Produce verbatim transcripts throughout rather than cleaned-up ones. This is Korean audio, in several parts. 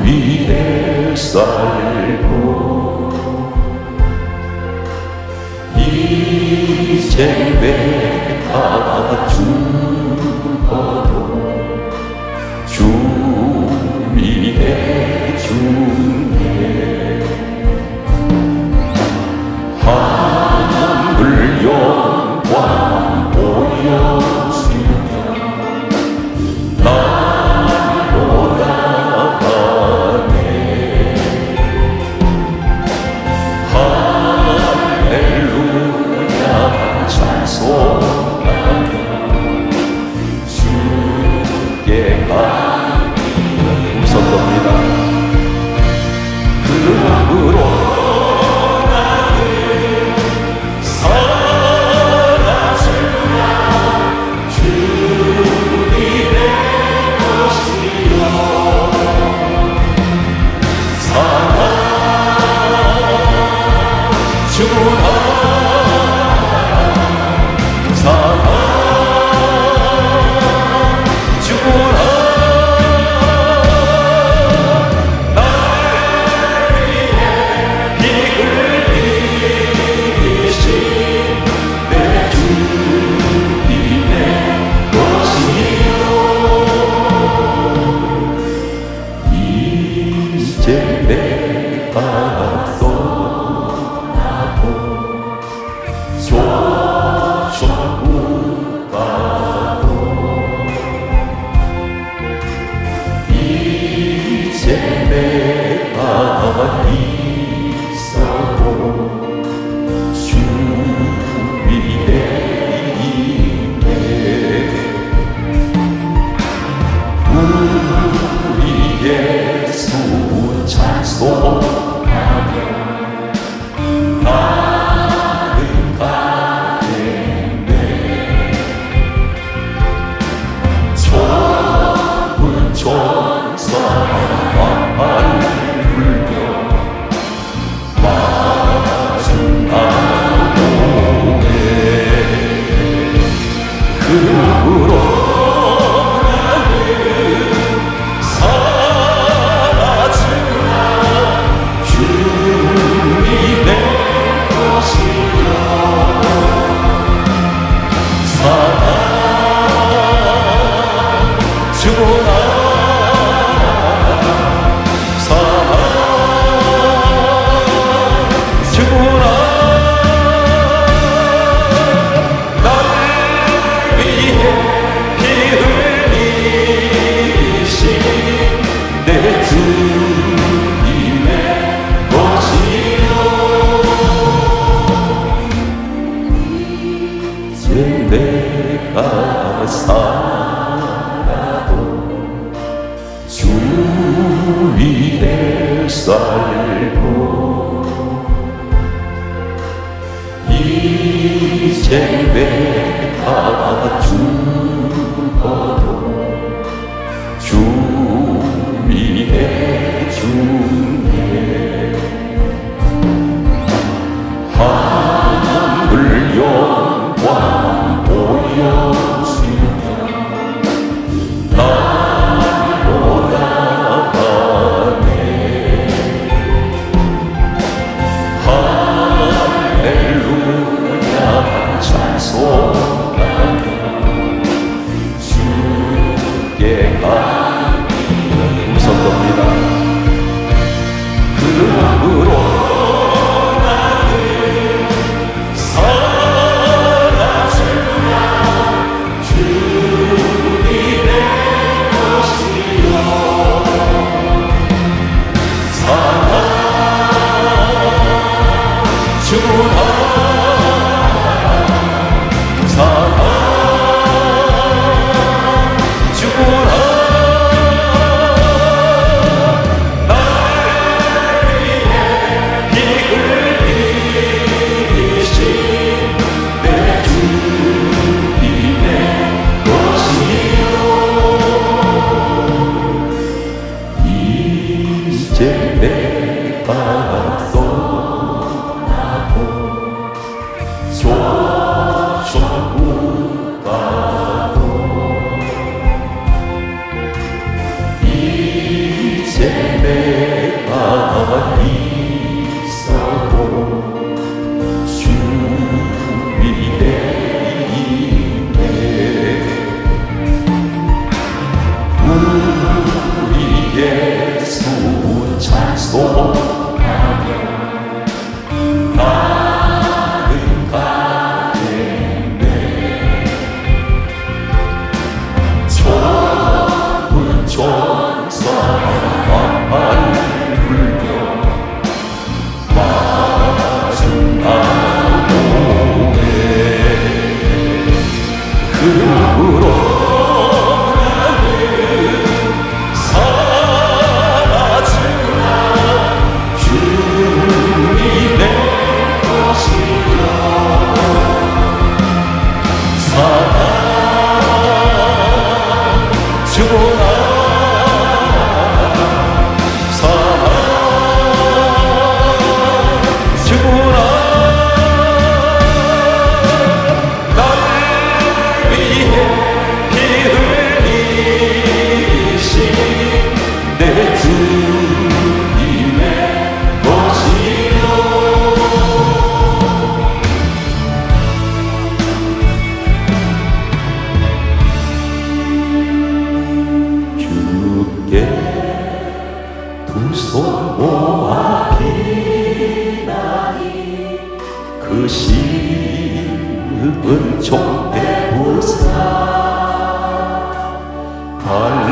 위에 살고 이제 내 다 죽어도 주님의 주님 하나님을 영광 보여주며 날 올라가네 할렐루야 찬송하며 주께 하니 우선 겁니다. 그 앞으로 사랑 주라 Thanks.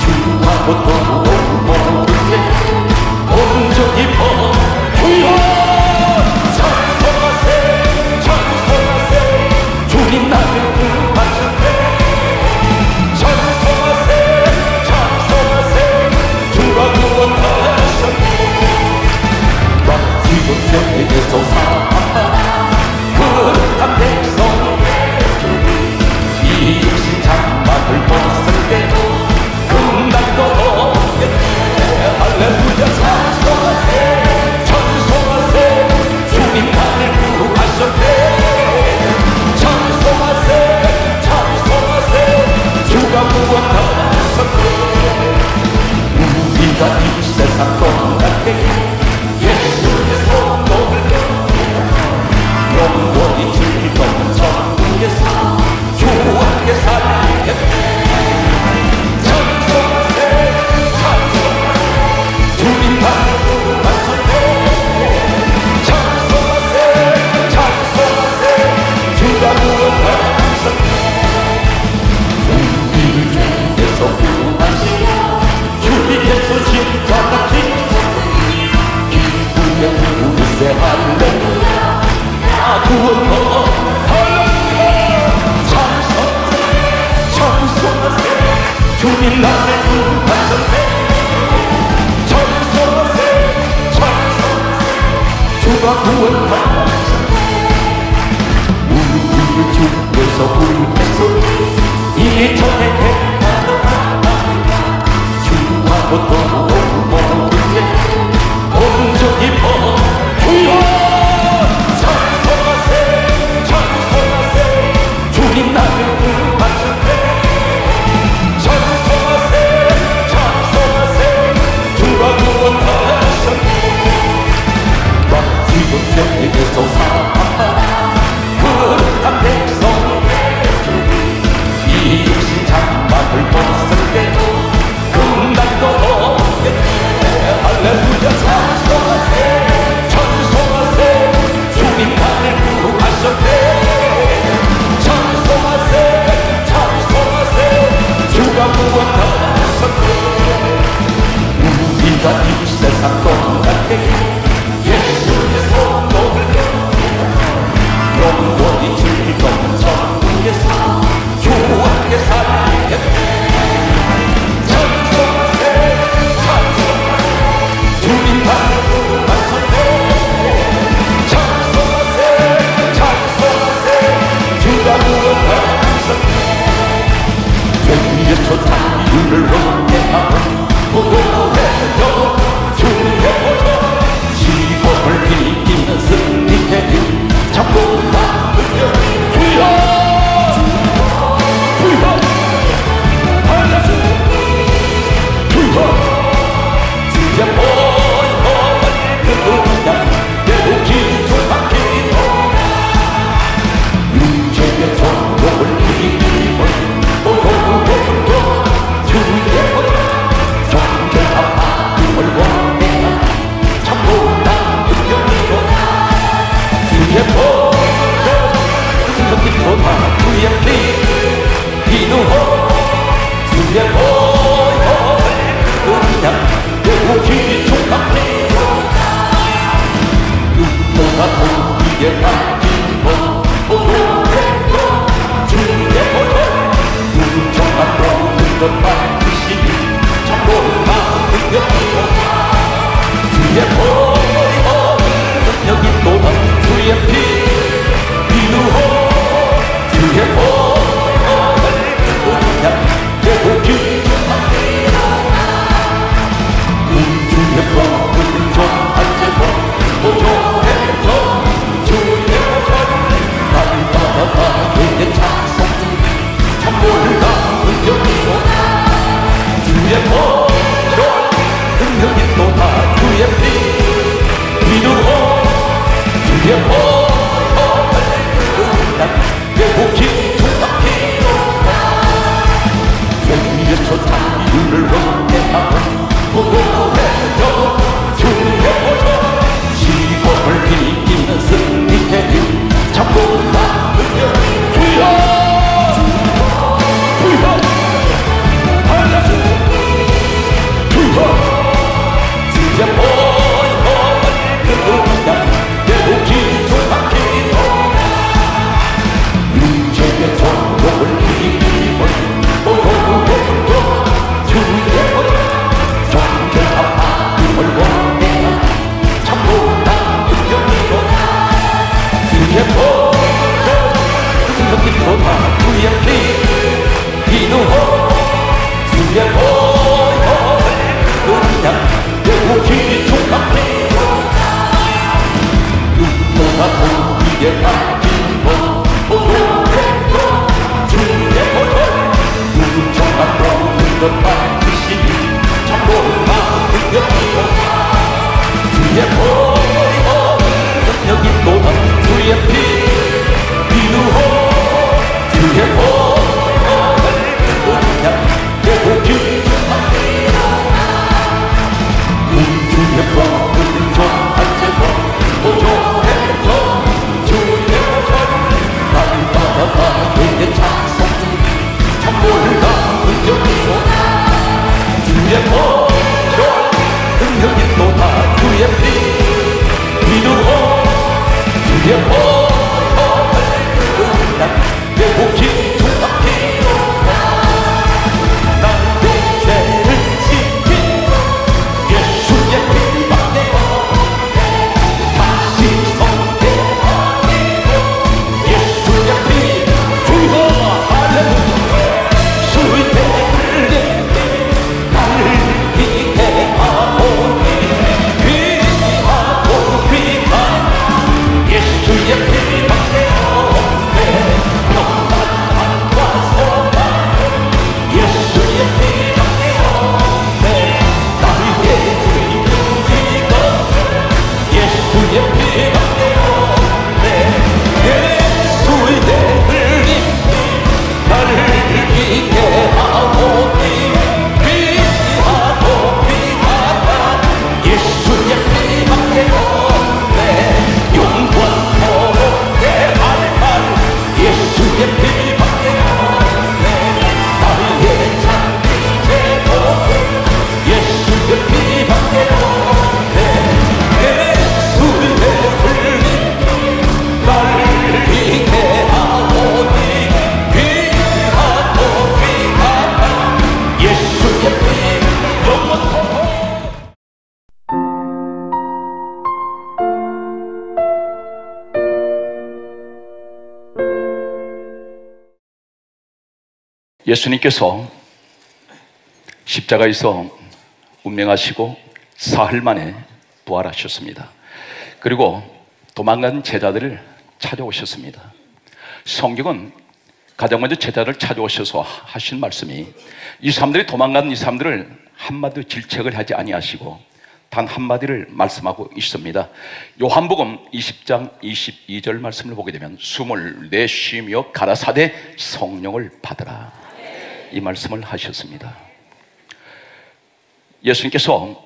주와 보통 오늘 모든 때 Goodbye, wishing you, 예수님께서 십자가에서 운명하시고 사흘 만에 부활하셨습니다. 그리고 도망간 제자들을 찾아오셨습니다. 성경은 가장 먼저 제자를 찾아오셔서 하신 말씀이 이 사람들이 도망간 이 사람들을 한마디도 질책을 하지 아니하시고 단 한마디를 말씀하고 있습니다. 요한복음 이십 장 이십이 절 말씀을 보게 되면 숨을 내쉬며 가라사대 성령을 받으라, 이 말씀을 하셨습니다. 예수님께서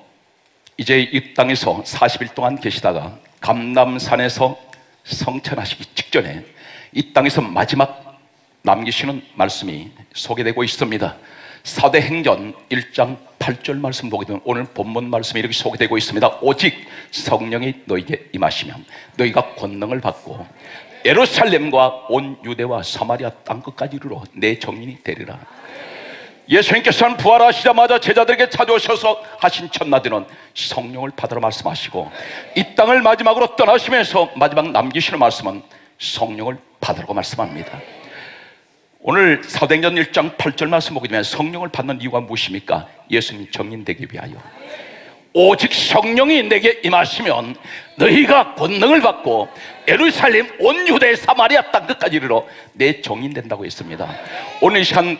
이제 이 땅에서 사십 일 동안 계시다가 감람산에서 성천하시기 직전에 이 땅에서 마지막 남기시는 말씀이 소개되고 있습니다. 사도행전 일 장 팔 절 말씀 보게 되면 오늘 본문 말씀이 이렇게 소개되고 있습니다. 오직 성령이 너희에게 임하시면 너희가 권능을 받고 예루살렘과 온 유대와 사마리아 땅끝까지 이르러 내 증인이 되리라. 예수님께서는 부활하시자마자 제자들에게 찾아오셔서 하신 첫날에는 성령을 받으라 말씀하시고 이 땅을 마지막으로 떠나시면서 마지막 남기시는 말씀은 성령을 받으라고 말씀합니다. 오늘 사도행전 일 장 팔 절 말씀 보게 되면 성령을 받는 이유가 무엇입니까? 예수님 증인되기 위하여. 오직 성령이 내게 임하시면 너희가 권능을 받고 예루살렘 온 유대 사마리아 땅 끝까지 이르러 내 증인된다고 했습니다. 오늘 이 시간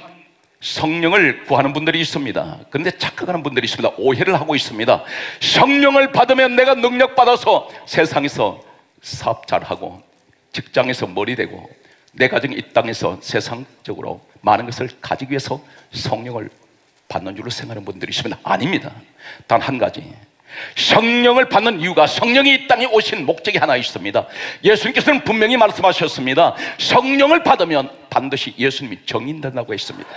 성령을 구하는 분들이 있습니다. 그런데 착각하는 분들이 있습니다. 오해를 하고 있습니다. 성령을 받으면 내가 능력받아서 세상에서 사업 잘하고 직장에서 머리 되고 내 가정이 이 땅에서 세상적으로 많은 것을 가지기 위해서 성령을 받는 줄로 생각하는 분들이 있습니다. 아닙니다. 단 한 가지, 성령을 받는 이유가, 성령이 이 땅에 오신 목적이 하나 있습니다. 예수님께서는 분명히 말씀하셨습니다. 성령을 받으면 반드시 예수님이 증인된다고 했습니다.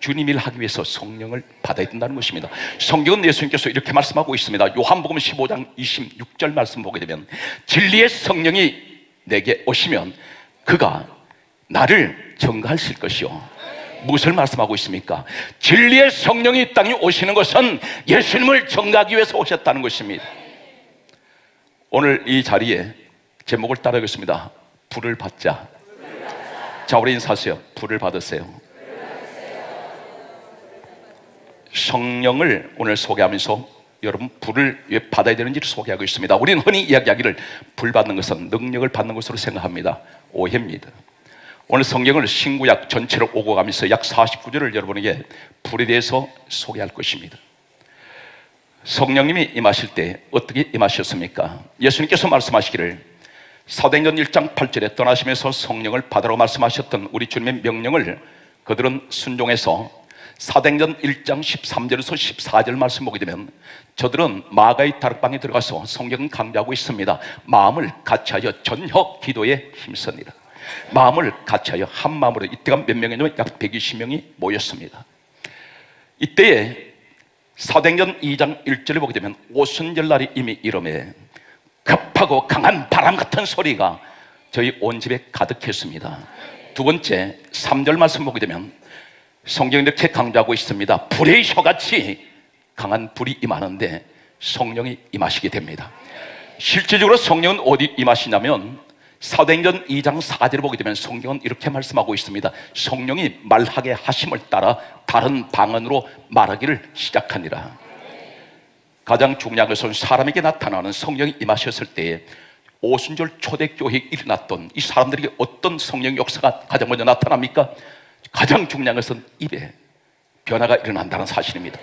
주님 일 하기 위해서 성령을 받아야 된다는 것입니다. 성경은 예수님께서 이렇게 말씀하고 있습니다. 요한복음 십오 장 이십육 절 말씀 보게 되면 진리의 성령이 내게 오시면 그가 나를 증거하실 것이요. 무엇을 말씀하고 있습니까? 진리의 성령이 이 땅에 오시는 것은 예수님을 증거하기 위해서 오셨다는 것입니다. 오늘 이 자리에 제목을 따라하겠습니다. 불을 받자. 자, 우리 인사하세요. 불을 받으세요. 성령을 오늘 소개하면서 여러분 불을 왜 받아야 되는지를 소개하고 있습니다. 우리는 흔히 이야기하기를 불 받는 것은 능력을 받는 것으로 생각합니다. 오해입니다. 오늘 성경을 신구약 전체를 오고 가면서 약 사십구 절을 여러분에게 불에 대해서 소개할 것입니다. 성령님이 임하실 때 어떻게 임하셨습니까? 예수님께서 말씀하시기를 사도행전 일 장 팔 절에 떠나시면서 성령을 받으라고 말씀하셨던 우리 주님의 명령을 그들은 순종해서 사도행전 일 장 십삼 절에서 십사 절 말씀 보게 되면 저들은 마가의 다락방에 들어가서 성경은 강조하고 있습니다. 마음을 같이하여 전혀 기도에 힘쓰니라. 마음을 같이하여 한 마음으로, 이때가 몇 명이냐면 약 백이십 명이 모였습니다. 이때에 사도행전 이 장 일 절을 보게 되면 오순절날이 이미 이름에 급하고 강한 바람 같은 소리가 저희 온 집에 가득했습니다. 두 번째 삼 절 말씀 보게 되면 성경이 이렇게 강조하고 있습니다. 불의 혀같이 강한 불이 임하는데 성령이 임하시게 됩니다. 실질적으로 성령은 어디 임하시냐면 사도행전 이 장 사 절을 보게 되면 성경은 이렇게 말씀하고 있습니다. 성령이 말하게 하심을 따라 다른 방언으로 말하기를 시작하니라. 가장 중요한 것은 사람에게 나타나는 성령이 임하셨을 때에 오순절 초대교회에 일어났던 이 사람들에게 어떤 성령 역사가 가장 먼저 나타납니까? 가장 중요한 것은 입에 변화가 일어난다는 사실입니다.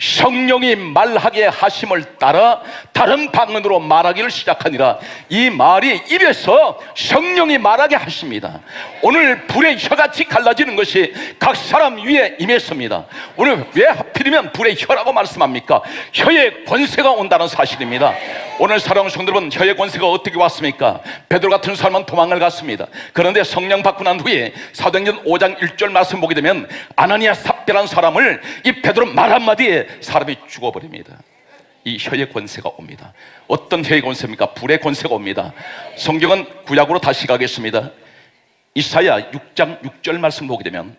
성령이 말하게 하심을 따라 다른 방언으로 말하기를 시작하니라. 이 말이 입에서 성령이 말하게 하십니다. 오늘 불의 혀같이 갈라지는 것이 각 사람 위에 임했습니다. 오늘 왜 하필이면 불의 혀라고 말씀합니까? 혀의 권세가 온다는 사실입니다. 오늘 사랑하는 성도 여러분, 혀의 권세가 어떻게 왔습니까? 베드로 같은 사람은 도망을 갔습니다. 그런데 성령 받고 난 후에 사도행전 오 장 일 절 말씀 보게 되면 아나니아 삽비라는 사람을 이 베드로 말 한마디에 사람이 죽어버립니다. 이 혀의 권세가 옵니다. 어떤 혀의 권세입니까? 불의 권세가 옵니다. 성경은 구약으로 다시 가겠습니다. 이사야 육 장 육 절 말씀 보게 되면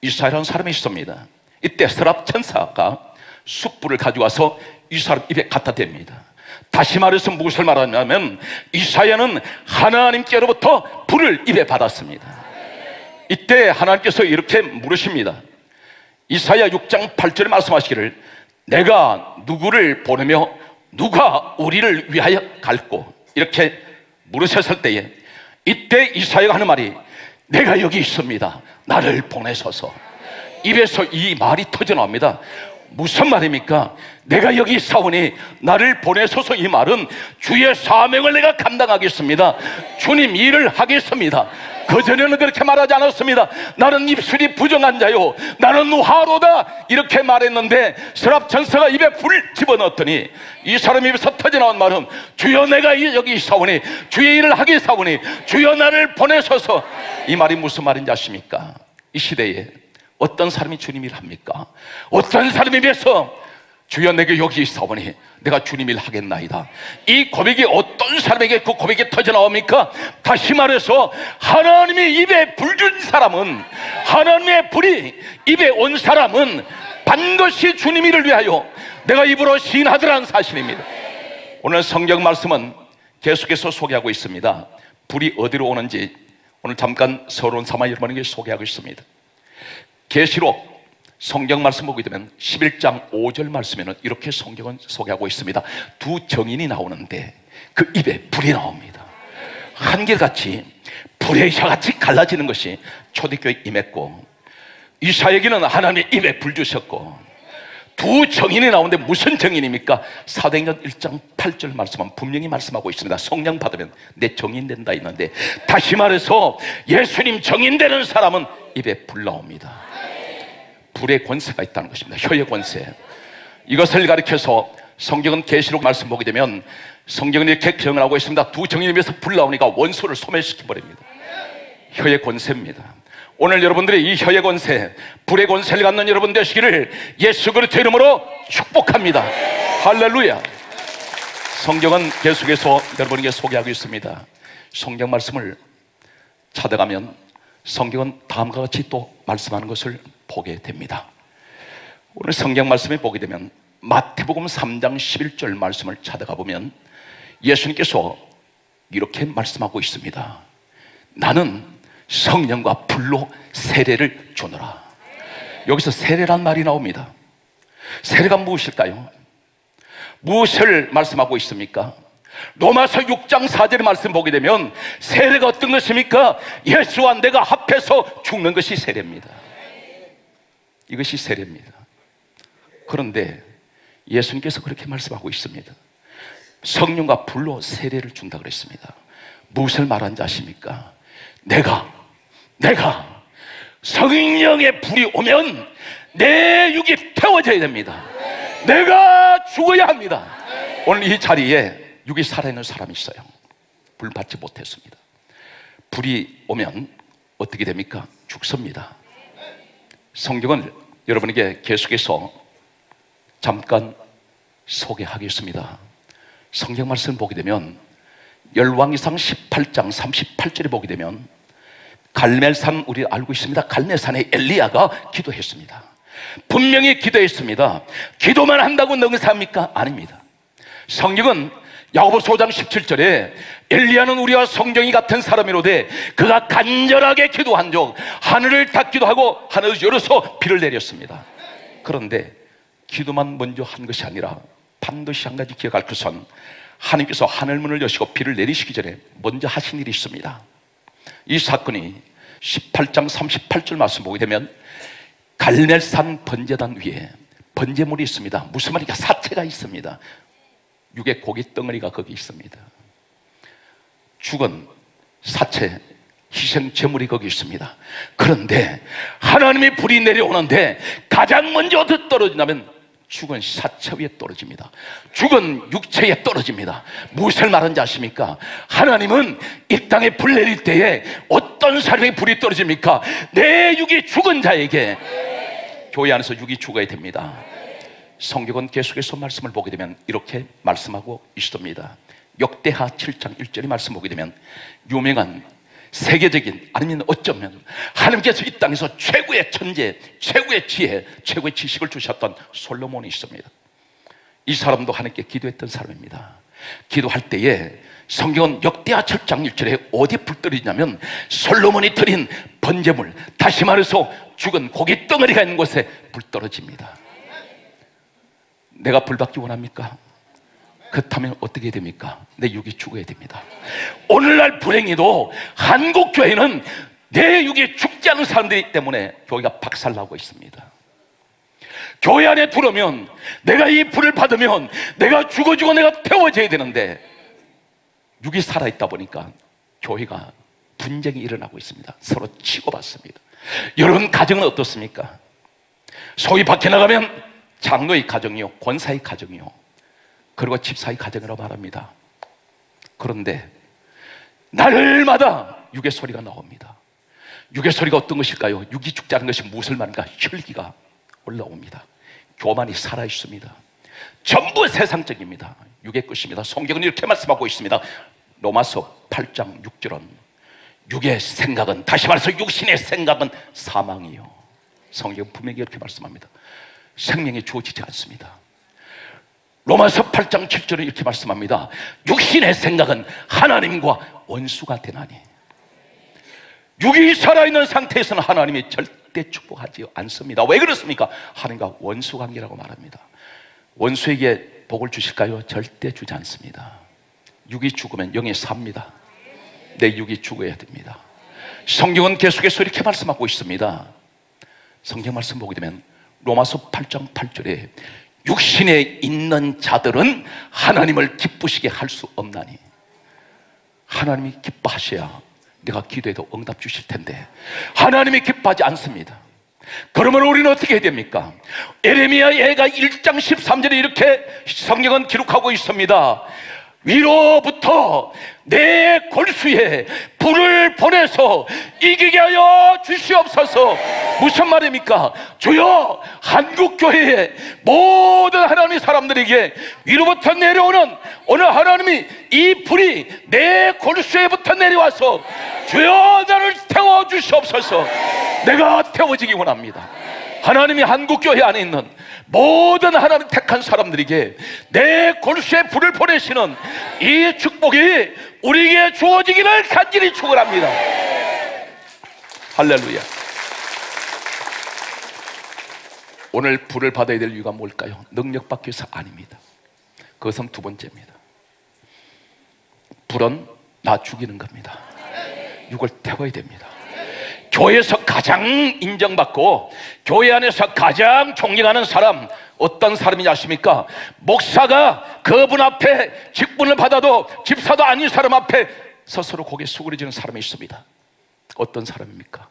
이사야라는 사람이 있습니다. 이때 서랍 천사가 숯불을 가져와서 이 사람 입에 갖다 댑니다. 다시 말해서 무엇을 말하냐면 이사야는 하나님께로부터 불을 입에 받았습니다. 이때 하나님께서 이렇게 물으십니다. 이사야 육 장 팔 절에 말씀하시기를 내가 누구를 보내며 누가 우리를 위하여 갈고 이렇게 물으셨을 때에 이때 이사야가 하는 말이 내가 여기 있습니다. 나를 보내소서. 입에서 이 말이 터져나옵니다. 무슨 말입니까? 내가 여기 있사오니 나를 보내소서. 이 말은 주의 사명을 내가 감당하겠습니다. 주님 일을 하겠습니다. 그전에는 그렇게 말하지 않았습니다. 나는 입술이 부정한 자요 나는 화로다 이렇게 말했는데 스랍 천사가 입에 불을 집어넣었더니 이 사람 입에서 터져나온 말은 주여 내가 여기 있사오니 주의 일을 하겠사오니 주여 나를 보내소서. 이 말이 무슨 말인지 아십니까? 이 시대에 어떤 사람이 주님 일을 합니까? 어떤 사람에 비해서 주여 내게 여기 있사오니 내가 주님 일 하겠나이다. 이 고백이 어떤 사람에게 그 고백이 터져나옵니까? 다시 말해서 하나님의 입에 불 준 사람은 하나님의 불이 입에 온 사람은 반드시 주님 일을 위하여 내가 입으로 시인하더라는 사실입니다. 오늘 성경 말씀은 계속해서 소개하고 있습니다. 불이 어디로 오는지 오늘 잠깐 서론 삼아 여러분에게 소개하고 있습니다. 계시록 성경 말씀 보게 되면 십일 장 오 절 말씀에는 이렇게 성경은 소개하고 있습니다. 두 정인이 나오는데 그 입에 불이 나옵니다. 한결같이 불의 혀같이 갈라지는 것이 초대교회에 임했고 이사야에게는 하나님의 입에 불 주셨고 두 정인이 나오는데 무슨 정인입니까? 사도행전 일 장 팔 절 말씀은 분명히 말씀하고 있습니다. 성령 받으면 내 정인 된다 있는데 다시 말해서 예수님 정인 되는 사람은 입에 불 나옵니다. 불의 권세가 있다는 것입니다. 혀의 권세. 이것을 가리켜서 성경은 계시록 말씀 보게 되면 성경은 이렇게 표현을 하고 있습니다. 두 정인에서 불 나오니까 원수를 소멸시켜버립니다. 혀의 권세입니다. 오늘 여러분들이 이 혀의 권세, 불의 권세를 갖는 여러분 되시기를 예수 그리스도의 이름으로 축복합니다. 할렐루야. 성경은 계속해서 여러분에게 소개하고 있습니다. 성경 말씀을 찾아가면 성경은 다음과 같이 또 말씀하는 것을 보게 됩니다. 오늘 성경 말씀에 보게 되면 마태복음 삼 장 십일 절 말씀을 찾아가 보면 예수님께서 이렇게 말씀하고 있습니다. 나는 성령과 불로 세례를 주노라. 여기서 세례란 말이 나옵니다. 세례가 무엇일까요? 무엇을 말씀하고 있습니까? 로마서 육 장 사 절의 말씀 보게 되면 세례가 어떤 것입니까? 예수와 내가 합해서 죽는 것이 세례입니다. 이것이 세례입니다. 그런데 예수님께서 그렇게 말씀하고 있습니다. 성령과 불로 세례를 준다 그랬습니다. 무엇을 말하는지 아십니까? 내가 내가 성령의 불이 오면 내 육이 태워져야 됩니다. 내가 죽어야 합니다. 오늘 이 자리에 육이 살아있는 사람이 있어요. 불 받지 못했습니다. 불이 오면 어떻게 됩니까? 죽습니다. 성경은 여러분에게 계속해서 잠깐 소개하겠습니다. 성경 말씀 보게 되면 열왕기상 십팔 장 삼십팔 절에 보게 되면 갈멜산 우리 알고 있습니다. 갈멜산에 엘리야가 기도했습니다. 분명히 기도했습니다. 기도만 한다고 능사합니까? 아닙니다. 성경은 야고보서 오 장 십칠 절에 엘리야는 우리와 성경이 같은 사람이로되 그가 간절하게 기도한 적 하늘을 닫기도 하고 하늘을 열어서 비를 내렸습니다. 그런데 기도만 먼저 한 것이 아니라 반드시 한 가지 기억할 것은 하나님께서 하늘문을 여시고 비를 내리시기 전에 먼저 하신 일이 있습니다. 이 사건이 십팔 장 삼십팔 절 말씀 보게 되면 갈멜산 번제단 위에 번제물이 있습니다. 무슨 말인가? 사체가 있습니다. 육의 고기 덩어리가 거기 있습니다. 죽은 사체, 희생 제물이 거기 있습니다. 그런데 하나님의 불이 내려오는데 가장 먼저 어디 떨어지냐면 죽은 사체 위에 떨어집니다. 죽은 육체에 떨어집니다. 무엇을 말하는지 아십니까? 하나님은 이 땅에 불 내릴 때에 어떤 사람의 불이 떨어집니까? 내 육이 죽은 자에게. 교회 안에서 육이 죽어야 됩니다. 성경은 계속해서 말씀을 보게 되면 이렇게 말씀하고 있습니다. 역대하 칠 장 일 절의 말씀 보게 되면 유명한 세계적인 아니면 어쩌면 하나님께서 이 땅에서 최고의 천재, 최고의 지혜, 최고의 지식을 주셨던 솔로몬이 있습니다. 이 사람도 하나님께 기도했던 사람입니다. 기도할 때에 성경은 역대하 칠 장 일 절에 어디 불떨이냐면 솔로몬이 드린 번제물, 다시 말해서 죽은 고기 덩어리가 있는 곳에 불떨어집니다. 내가 불받기 원합니까? 그렇다면 어떻게 해야 됩니까? 내 육이 죽어야 됩니다. 오늘날 불행히도 한국 교회는 내 육이 죽지 않은 사람들이기 때문에 교회가 박살나고 있습니다. 교회 안에 들어오면 내가 이 불을 받으면 내가 죽어지고 내가 태워져야 되는데 육이 살아있다 보니까 교회가 분쟁이 일어나고 있습니다. 서로 치고받습니다. 여러분 가정은 어떻습니까? 소위 밖에 나가면 장로의 가정이요, 권사의 가정이요, 그리고 집사의 가정이라고 말합니다. 그런데 날마다 육의 소리가 나옵니다. 육의 소리가 어떤 것일까요? 육이 죽지 않은 것이 무엇을 말인가? 혈기가 올라옵니다. 교만이 살아있습니다. 전부 세상적입니다. 육의 것입니다. 성경은 이렇게 말씀하고 있습니다. 로마서 팔 장 육 절은 육의 생각은, 다시 말해서 육신의 생각은 사망이요. 성경 분명히 이렇게 말씀합니다. 생명이 주어지지 않습니다. 로마서 팔 장 칠 절은 이렇게 말씀합니다. 육신의 생각은 하나님과 원수가 되나니. 육이 살아있는 상태에서는 하나님이 절대 축복하지 않습니다. 왜 그렇습니까? 하나님과 원수 관계라고 말합니다. 원수에게 복을 주실까요? 절대 주지 않습니다. 육이 죽으면 영이 삽니다. 내 육이 죽어야 됩니다. 성경은 계속해서 이렇게 말씀하고 있습니다. 성경 말씀 보게 되면 로마서 팔 장 팔 절에 육신에 있는 자들은 하나님을 기쁘시게 할 수 없나니. 하나님이 기뻐하셔야 내가 기도해도 응답 주실 텐데 하나님이 기뻐하지 않습니다. 그러면 우리는 어떻게 해야 됩니까? 예레미야 예가 일 장 십삼 절에 이렇게 성경은 기록하고 있습니다. 위로부터 내 골수에 불을 보내서 이기게 하여 주시옵소서. 무슨 말입니까? 주여, 한국교회의 모든 하나님의 사람들에게 위로부터 내려오는 오늘 하나님이 이 불이 내 골수에부터 내려와서 주여 나를 태워주시옵소서. 내가 태워지기 원합니다. 하나님이 한국교회 안에 있는 모든 하나님 택한 사람들에게 내 골수에 불을 보내시는 이 축복이 우리에게 주어지기를 간절히 축원합니다. 할렐루야. 오늘 불을 받아야 될 이유가 뭘까요? 능력 받기 위해서 아닙니다. 그것은 두 번째입니다. 불은 나 죽이는 겁니다. 육을 태워야 됩니다. 교회에서 가장 인정받고 교회 안에서 가장 존경하는 사람 어떤 사람이냐 아십니까? 목사가 그분 앞에 직분을 받아도 집사도 아닌 사람 앞에 스스로 고개 수그러지는 사람이 있습니다. 어떤 사람입니까?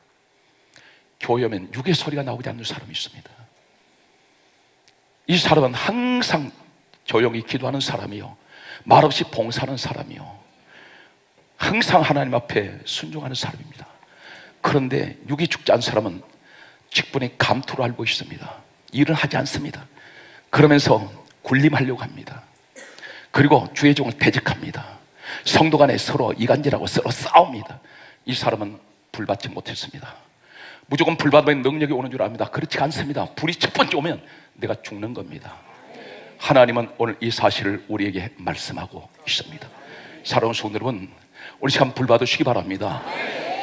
교회 오면 육의 소리가 나오지 않는 사람이 있습니다. 이 사람은 항상 조용히 기도하는 사람이요, 말없이 봉사하는 사람이요, 항상 하나님 앞에 순종하는 사람입니다. 그런데 육이 죽지 않은 사람은 직분의 감투로 알고 있습니다. 일을 하지 않습니다. 그러면서 군림하려고 합니다. 그리고 주의 종을 대적합니다. 성도 간에 서로 이간질하고 서로 싸웁니다. 이 사람은 불받지 못했습니다. 무조건 불받으면 능력이 오는 줄 압니다. 그렇지 않습니다. 불이 첫 번째 오면 내가 죽는 겁니다. 하나님은 오늘 이 사실을 우리에게 말씀하고 있습니다. 사랑하는 성도 여러분, 우리 시간 불 받으시기 바랍니다.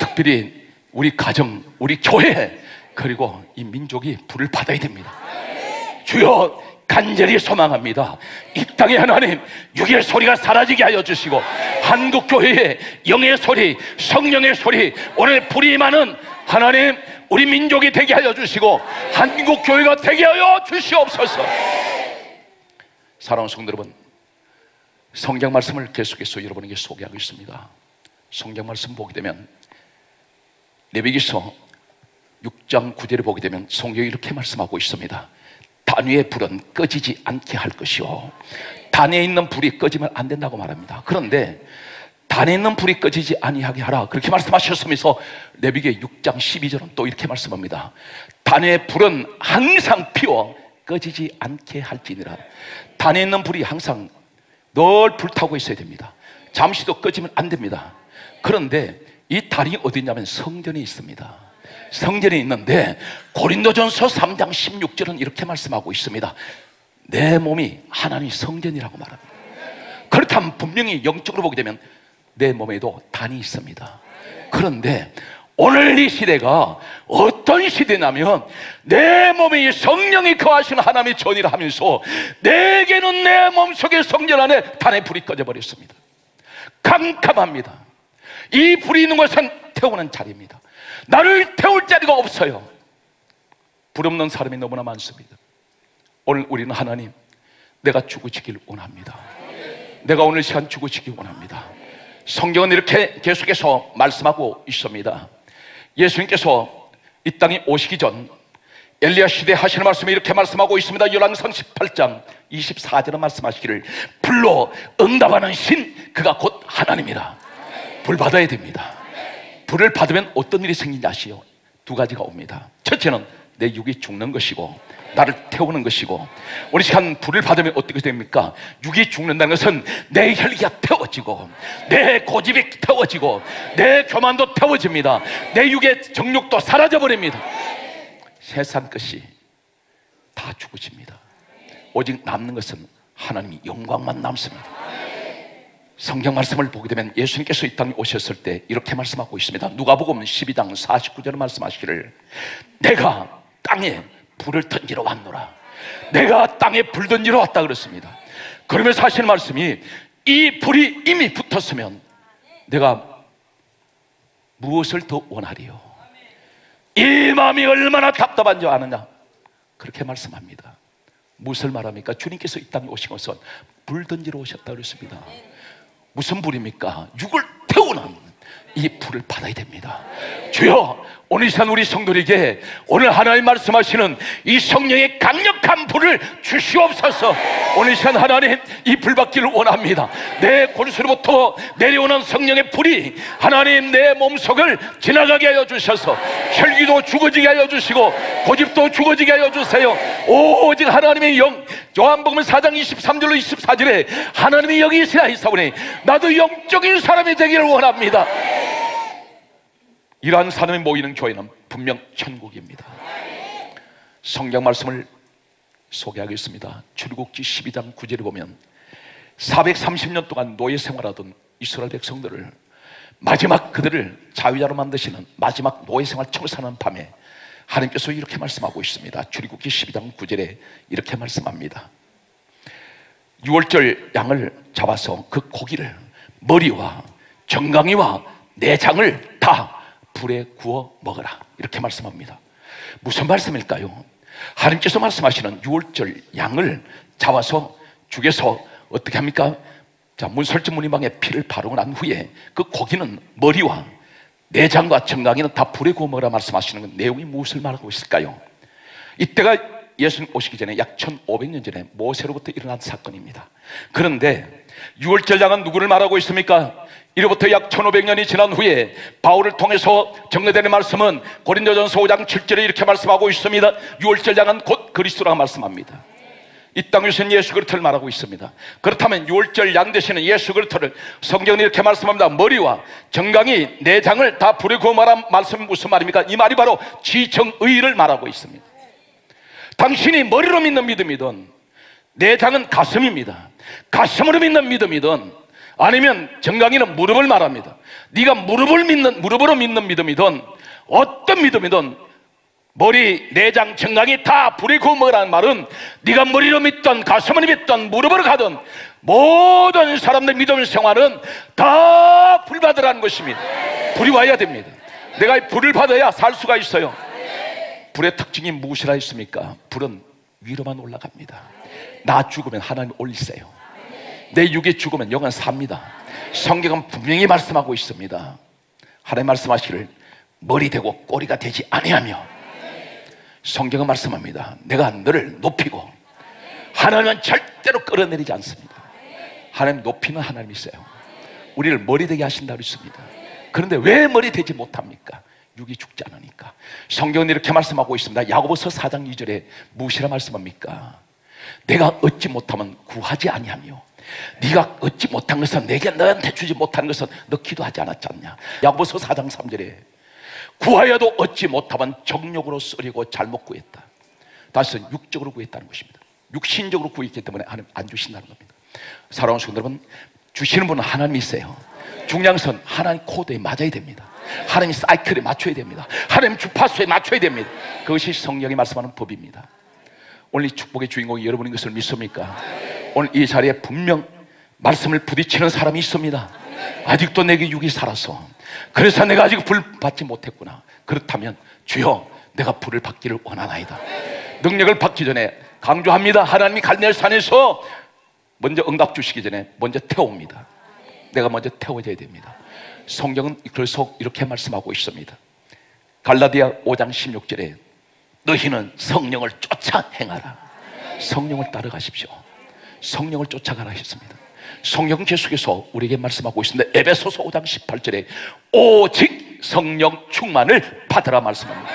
특별히 우리 가정, 우리 교회, 그리고 이 민족이 불을 받아야 됩니다. 주여, 간절히 소망합니다. 이 땅에 하나님 육의 소리가 사라지게 하여 주시고 한국 교회의 영의 소리, 성령의 소리, 오늘 불이 임하는 하나님 우리 민족이 되게 하여 주시고 한국 교회가 되게 하여 주시옵소서. 사랑하는 성도 여러분, 성경 말씀을 계속해서 여러분에게 소개하고 있습니다. 성경 말씀 보게 되면 레위기서 육 장 구 절을 보게 되면 성경이 이렇게 말씀하고 있습니다. 단위의 불은 꺼지지 않게 할 것이요, 단위에 있는 불이 꺼지면 안 된다고 말합니다. 그런데 단위에 있는 불이 꺼지지 아니하게 하라, 그렇게 말씀하셨으면서 레위기 육 장 십이 절은 또 이렇게 말씀합니다. 단위의 불은 항상 피워 꺼지지 않게 할지니라. 단위에 있는 불이 항상 늘 불타고 있어야 됩니다. 잠시도 꺼지면 안 됩니다. 그런데 이 단이 어디 있냐면 성전이 있습니다. 성전이 있는데 고린도전서 삼 장 십육 절은 이렇게 말씀하고 있습니다. 내 몸이 하나님의 성전이라고 말합니다. 그렇다면 분명히 영적으로 보게 되면 내 몸에도 단이 있습니다. 그런데 오늘 이 시대가 어떤 시대냐면 내 몸에 성령이 거하시는 하나님의 전이라 하면서 내게는 내 몸속에 성전 안에 단의 불이 꺼져버렸습니다. 캄캄합니다. 이 불이 있는 곳은 태우는 자리입니다. 나를 태울 자리가 없어요. 불 없는 사람이 너무나 많습니다. 오늘 우리는 하나님, 내가 죽으시길 원합니다. 내가 오늘 시간 죽으시길 원합니다. 성경은 이렇게 계속해서 말씀하고 있습니다. 예수님께서 이 땅에 오시기 전 엘리야 시대에 하시는 말씀이 이렇게 말씀하고 있습니다. 열왕기상 십팔 장 이십사 절에 말씀하시기를 불로 응답하는 신, 그가 곧 하나님이라. 불 받아야 됩니다. 불을 받으면 어떤 일이 생기냐시요? 두 가지가 옵니다. 첫째는 내 육이 죽는 것이고 나를 태우는 것이고, 우리 시간 불을 받으면 어떻게 됩니까? 육이 죽는다는 것은 내 혈기가 태워지고 내 고집이 태워지고 내 교만도 태워집니다. 내 육의 정욕도 사라져버립니다. 세상 것이 다 죽어집니다. 오직 남는 것은 하나님의 영광만 남습니다. 성경 말씀을 보게 되면 예수님께서 이 땅에 오셨을 때 이렇게 말씀하고 있습니다. 누가복음 십이 장 사십구 절에 말씀하시기를 내가 땅에 불을 던지러 왔노라. 내가 땅에 불 던지러 왔다 그랬습니다. 그러면서 하시는 말씀이 이 불이 이미 붙었으면 내가 무엇을 더 원하리요? 이 마음이 얼마나 답답한 줄 아느냐? 그렇게 말씀합니다. 무엇을 말합니까? 주님께서 이 땅에 오신 것은 불 던지러 오셨다 그랬습니다. 무슨 불입니까? 육을 태우는 이 불을 받아야 됩니다. 주여, 오늘 산 우리 성도에게 오늘 하나님 말씀하시는 이 성령의 강력한 불을 주시옵소서. 오늘 산 하나님 이 불 받기를 원합니다. 내 골수로부터 내려오는 성령의 불이 하나님 내 몸속을 지나가게 하여 주셔서 혈기도 죽어지게 하여 주시고 고집도 죽어지게 하여 주세요. 오직 하나님의 영, 요한복음 사 장 이십삼 절로 이십사 절에 하나님의 영이 있으라 하시오니 나도 영적인 사람이 되기를 원합니다. 이러한 사람이 모이는 교회는 분명 천국입니다. 성경 말씀을 소개하겠습니다. 출애굽기 십이 장 구 절에 보면 사백삼십 년 동안 노예 생활하던 이스라엘 백성들을 마지막 그들을 자유자로 만드시는 마지막 노예 생활 청산하는 밤에 하나님께서 이렇게 말씀하고 있습니다. 출애굽기 십이 장 구 절에 이렇게 말씀합니다. 유월절 양을 잡아서 그 고기를 머리와 정강이와 내장을 다 불에 구워 먹어라. 이렇게 말씀합니다. 무슨 말씀일까요? 하나님께서 말씀하시는 유월절 양을 잡아서 죽여서 어떻게 합니까? 자, 문설주 무늬방에 피를 바르고 난 후에 그 고기는 머리와 내장과 정강이는 다 불에 구워 먹으라 말씀하시는 내용이 무엇을 말하고 있을까요? 이때가 예수님 오시기 전에 약 천오백 년 전에 모세로부터 일어난 사건입니다. 그런데 유월절 양은 누구를 말하고 있습니까? 이로부터 약 천오백 년이 지난 후에 바울을 통해서 전개되는 말씀은 고린도전서 오 장 칠 절에 이렇게 말씀하고 있습니다. 유월절 양은 곧 그리스도라 말씀합니다. 이 땅에 오신 예수 그리스도를 말하고 있습니다. 그렇다면 유월절 양 되시는 예수 그리스도를 성경은 이렇게 말씀합니다. 머리와 정강이 내장을 다 불에 구워 말한 말씀이 무슨 말입니까? 이 말이 바로 지정의를 말하고 있습니다. 당신이 머리로 믿는 믿음이든 내장은 가슴입니다. 가슴으로 믿는 믿음이든 아니면 정강이는 무릎을 말합니다. 네가 무릎을 믿는, 무릎으로 믿는 믿음이든 어떤 믿음이든 머리, 내장, 정강이 다 불에 구워 먹으라는 말은 네가 머리로 믿던 가슴으로 믿던 무릎으로 가든 모든 사람들 믿음 생활은 다 불 받으라는 것입니다. 불이 와야 됩니다. 내가 불을 받아야 살 수가 있어요. 불의 특징이 무엇이라 했습니까? 불은 위로만 올라갑니다. 나 죽으면 하나님 올리세요. 내 육이 죽으면 영은 삽니다. 성경은 분명히 말씀하고 있습니다. 하나님 말씀하시기를 머리 되고 꼬리가 되지 아니하며, 성경은 말씀합니다. 내가 너를 높이고, 하나님은 절대로 끌어내리지 않습니다. 하나님 높이는 하나님이세요. 우리를 머리 되게 하신다 그랬습니다. 그런데 왜 머리 되지 못합니까? 육이 죽지 않으니까. 성경은 이렇게 말씀하고 있습니다. 야고보서 사 장 이 절에 무엇이라 말씀합니까? 내가 얻지 못하면 구하지 아니하며 네가 얻지 못한 것은 내게 너한테 주지 못한 것은 너 기도하지 않았잖냐. 야고보서 사 장 삼 절에 구하여도 얻지 못하면 정욕으로 쓰리고 잘못 구했다. 다시 육적으로 구했다는 것입니다. 육신적으로 구했기 때문에 하나님 안 주신다는 겁니다. 사랑하는 성도 여러분, 주시는 분은 하나님이세요. 중량선 하나님 코드에 맞아야 됩니다. 하나님 사이클에 맞춰야 됩니다. 하나님 주파수에 맞춰야 됩니다. 그것이 성령이 말씀하는 법입니다. 오늘 이 축복의 주인공이 여러분인 것을 믿습니까? 오늘 이 자리에 분명 말씀을 부딪히는 사람이 있습니다. 아직도 내게 육이 살아서 그래서 내가 아직 불 받지 못했구나. 그렇다면 주여, 내가 불을 받기를 원하나이다. 능력을 받기 전에 강조합니다. 하나님이 갈멜산에서 먼저 응답 주시기 전에 먼저 태웁니다. 내가 먼저 태워져야 됩니다. 성경은 그래서 이렇게 말씀하고 있습니다. 갈라디아 오 장 십육 절에 너희는 성령을 쫓아 행하라. 성령을 따라가십시오. 성령을 쫓아가라 했습니다. 성령 계속해서 우리에게 말씀하고 있습니다. 에베소서 오 장 십팔 절에 오직 성령 충만을 받으라 말씀합니다.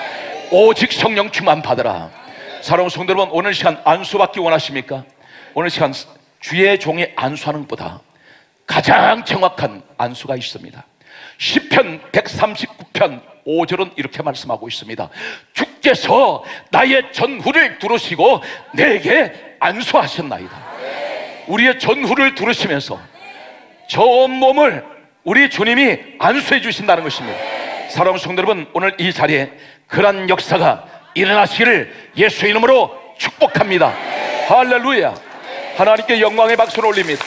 오직 성령 충만 받으라. 사랑하는 성도 여러분, 오늘 시간 안수받기 원하십니까? 오늘 시간 주의 종이 안수하는 것보다 가장 정확한 안수가 있습니다. 시편 백삼십구 편 오 절은 이렇게 말씀하고 있습니다. 주께서 나의 전후를 두르시고 내게 안수하셨나이다. 우리의 전후를 두르시면서 저 온몸을 우리 주님이 안수해 주신다는 것입니다. 사랑하는 성도 여러분, 오늘 이 자리에 그런 역사가 일어나시기를 예수의 이름으로 축복합니다. 할렐루야. 하나님께 영광의 박수를 올립니다.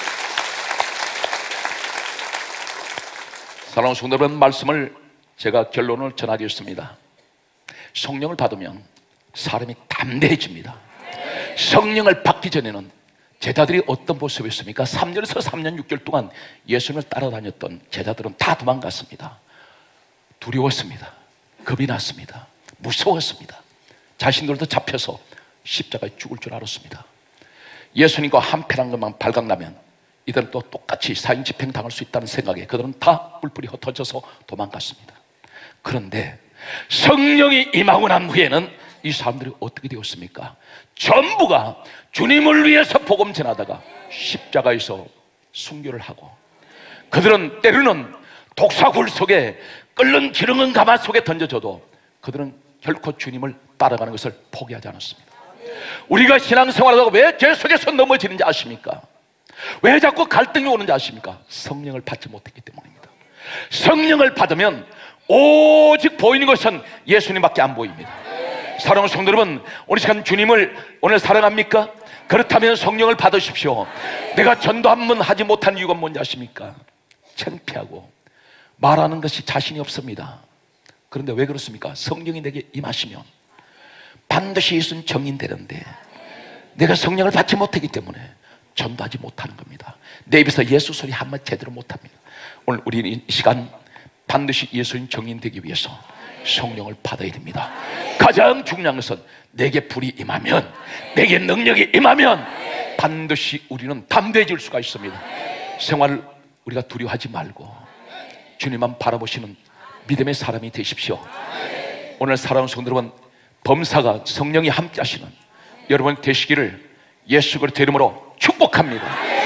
사랑하는 성도 여러분, 말씀을 제가 결론을 전하겠습니다. 성령을 받으면 사람이 담대해집니다. 성령을 받기 전에는 제자들이 어떤 모습이었습니까? 삼 년에서 삼 년 육 개월 동안 예수님을 따라다녔던 제자들은 다 도망갔습니다. 두려웠습니다. 겁이 났습니다. 무서웠습니다. 자신들도 잡혀서 십자가에 죽을 줄 알았습니다. 예수님과 한패란 것만 발각나면 이들은 또 똑같이 사형 집행당할 수 있다는 생각에 그들은 다 뿔뿔이 흩어져서 도망갔습니다. 그런데 성령이 임하고 난 후에는 이 사람들이 어떻게 되었습니까? 전부가 주님을 위해서 복음 전하다가 십자가에서 순교를 하고, 그들은 때로는 독사굴 속에 끓는 기름은 가마 속에 던져져도 그들은 결코 주님을 따라가는 것을 포기하지 않았습니다. 우리가 신앙생활하다가 왜 죄 속에서 넘어지는지 아십니까? 왜 자꾸 갈등이 오는지 아십니까? 성령을 받지 못했기 때문입니다. 성령을 받으면 오직 보이는 것은 예수님밖에 안 보입니다. 사랑하는 성도 여러분, 오늘 시간 주님을 오늘 사랑합니까? 그렇다면 성령을 받으십시오. 내가 전도 한 번 하지 못한 이유가 뭔지 아십니까? 창피하고 말하는 것이 자신이 없습니다. 그런데 왜 그렇습니까? 성령이 내게 임하시면 반드시 예수는 정인되는데 내가 성령을 받지 못했기 때문에 전도하지 못하는 겁니다. 내 입에서 예수 소리 한마디 제대로 못합니다. 오늘 우리는 이 시간 반드시 예수님 정인되기 위해서 성령을 받아야 됩니다. 가장 중요한 것은 내게 불이 임하면, 내게 능력이 임하면 반드시 우리는 담대해질 수가 있습니다. 생활을 우리가 두려워하지 말고 주님만 바라보시는 믿음의 사람이 되십시오. 오늘 사랑하는 성도 여러분, 범사가 성령이 함께 하시는 여러분 되시기를 예수 그리스도의 이름으로 축복합니다.